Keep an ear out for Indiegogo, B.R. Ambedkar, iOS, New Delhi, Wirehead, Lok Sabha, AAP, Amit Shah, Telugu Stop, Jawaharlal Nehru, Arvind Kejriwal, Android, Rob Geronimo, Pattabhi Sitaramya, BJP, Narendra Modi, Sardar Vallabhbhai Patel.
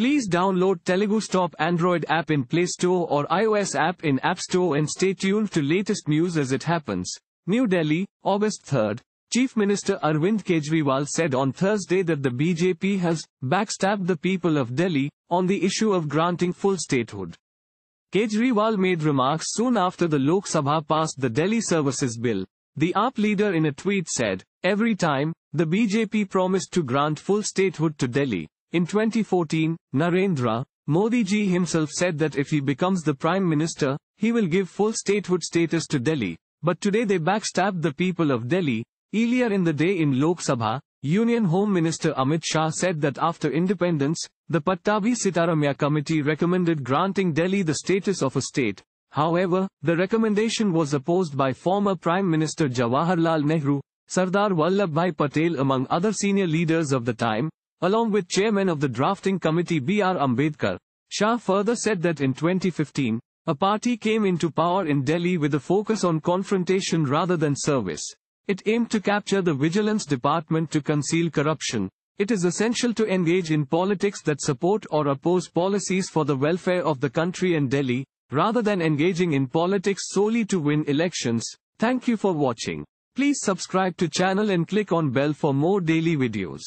Please download Telugu Stop Android app in Play Store or iOS app in App Store and stay tuned to latest news as it happens. New Delhi, August 3. Chief Minister Arvind Kejriwal said on Thursday that the BJP has backstabbed the people of Delhi on the issue of granting full statehood. Kejriwal made remarks soon after the Lok Sabha passed the Delhi Services Bill. The AAP leader in a tweet said, "Every time, the BJP promised to grant full statehood to Delhi. In 2014, Narendra Modi ji himself said that if he becomes the Prime Minister, he will give full statehood status to Delhi. But today they backstabbed the people of Delhi." Earlier in the day in Lok Sabha, Union Home Minister Amit Shah said that after independence, the Pattabhi Sitaramya committee recommended granting Delhi the status of a state. However, the recommendation was opposed by former Prime Minister Jawaharlal Nehru, Sardar Vallabhbhai Patel among other senior leaders of the time, along with chairman of the drafting committee B.R. Ambedkar. Shah further said that in 2015, a party came into power in Delhi with a focus on confrontation rather than service. It aimed to capture the vigilance department to conceal corruption. It is essential to engage in politics that support or oppose policies for the welfare of the country and Delhi, rather than engaging in politics solely to win elections. Thank you for watching. Please subscribe to channel and click on bell for more daily videos.